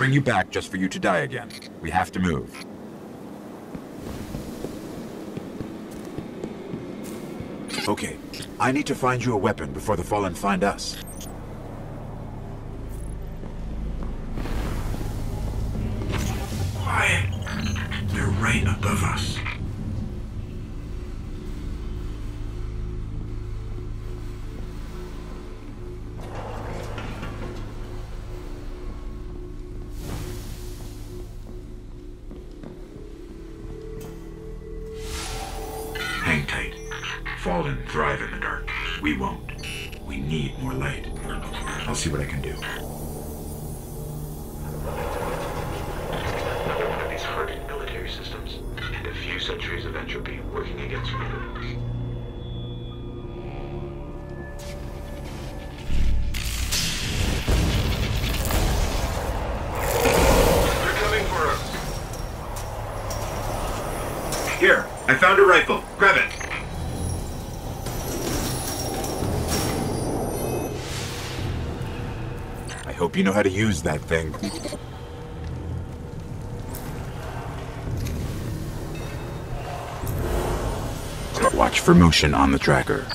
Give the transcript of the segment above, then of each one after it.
bring you back just for you to die again. We have to move. Okay, I need to find you a weapon before the Fallen find us. Quiet. They're right above us. Hang tight. Fallen thrive in the dark. We won't. We need more light. I'll see what I can do. Another one of these hardened military systems, and a few centuries of entropy working against me. They're coming for us. Here, I found a rifle. Grab it. Hope you know how to use that thing. Watch for motion on the tracker.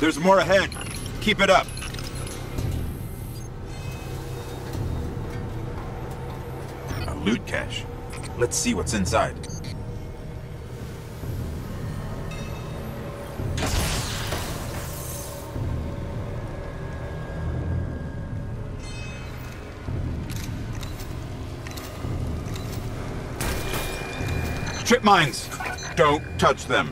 There's more ahead. Keep it up. A loot cache. Let's see what's inside. Trip mines. Don't touch them.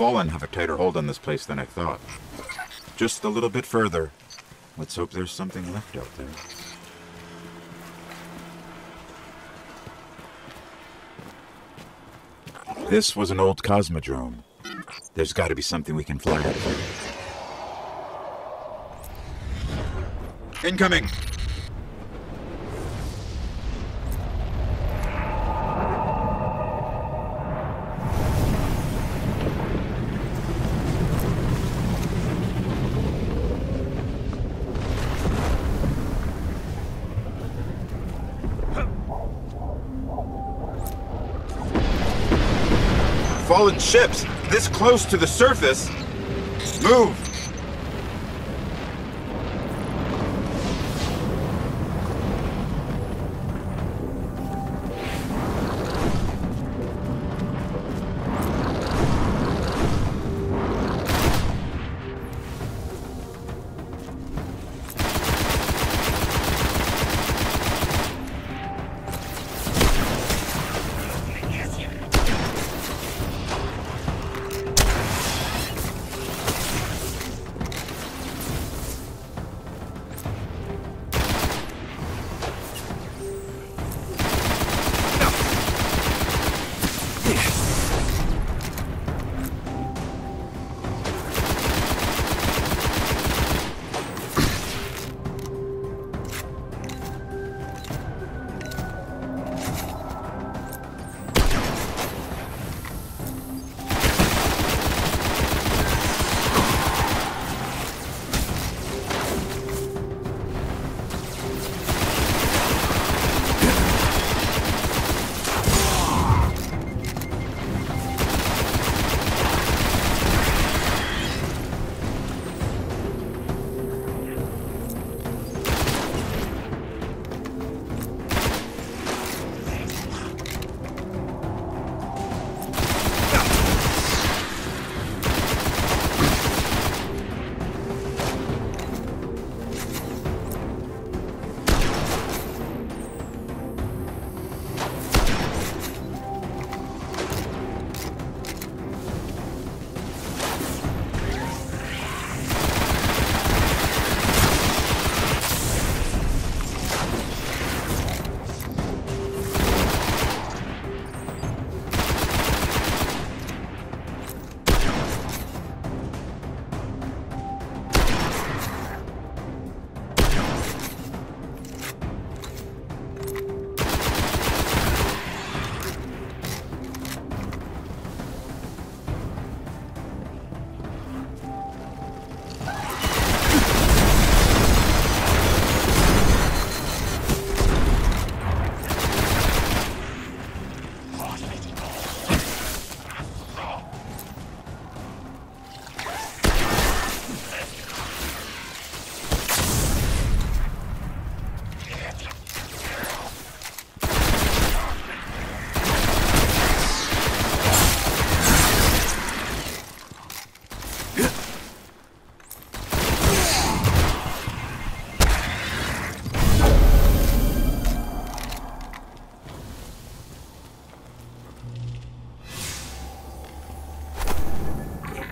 Fallen have a tighter hold on this place than I thought. Just a little bit further. Let's hope there's something left out there. This was an old Cosmodrome. There's got to be something we can fly out of here. Incoming! Fallen ships, this close to the surface. Move!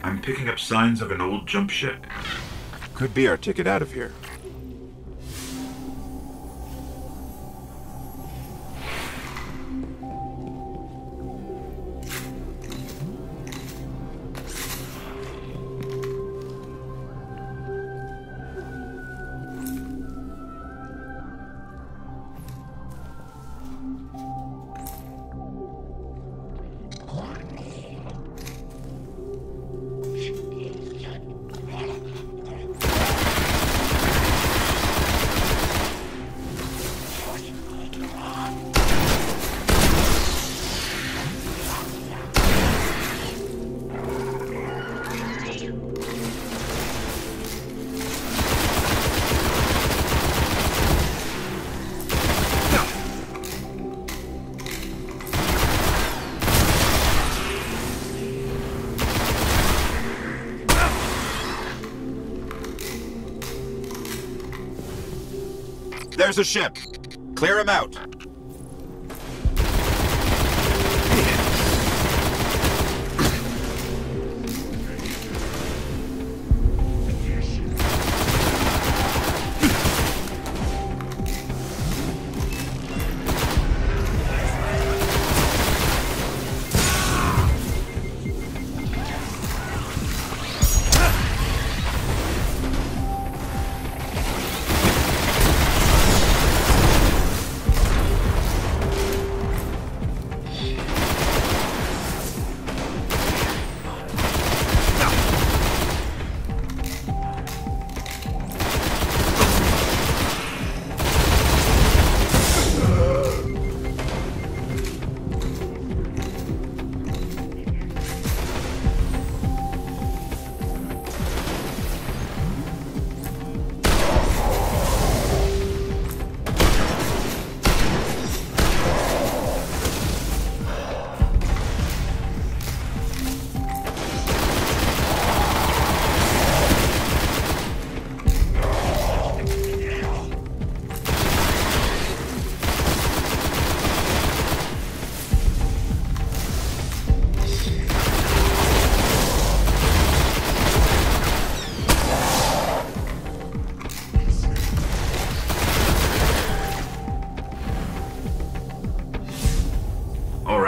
I'm picking up signs of an old jump ship. Could be our ticket out of here. There's a ship. Clear him out.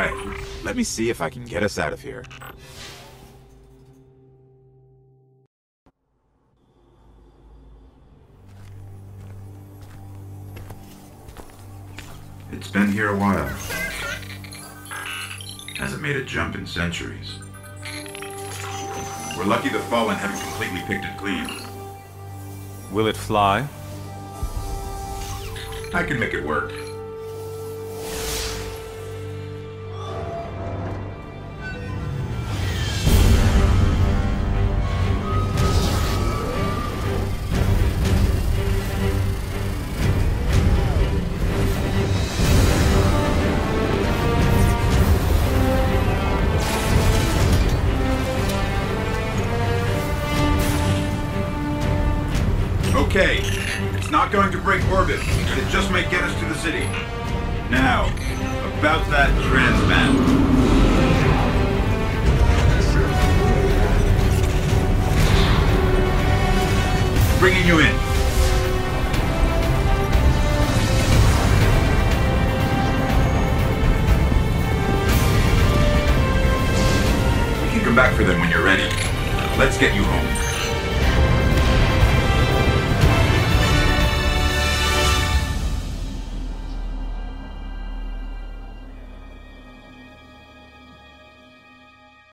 Alright, let me see if I can get us out of here. It's been here a while. Hasn't made a jump in centuries. We're lucky the Fallen haven't completely picked it clean. Will it fly? I can make it work. Okay, it's not going to break orbit, but it just may get us to the city. Now, about that transmat. Bringing you in. You can come back for them when you're ready. Let's get you home.